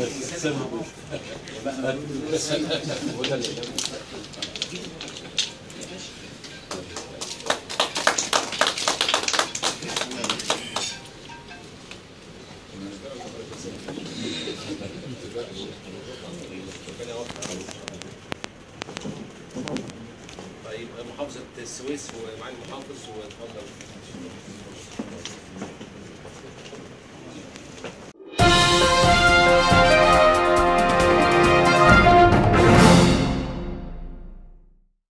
طيب محافظة السويس ومعالي المحافظ واتفضل.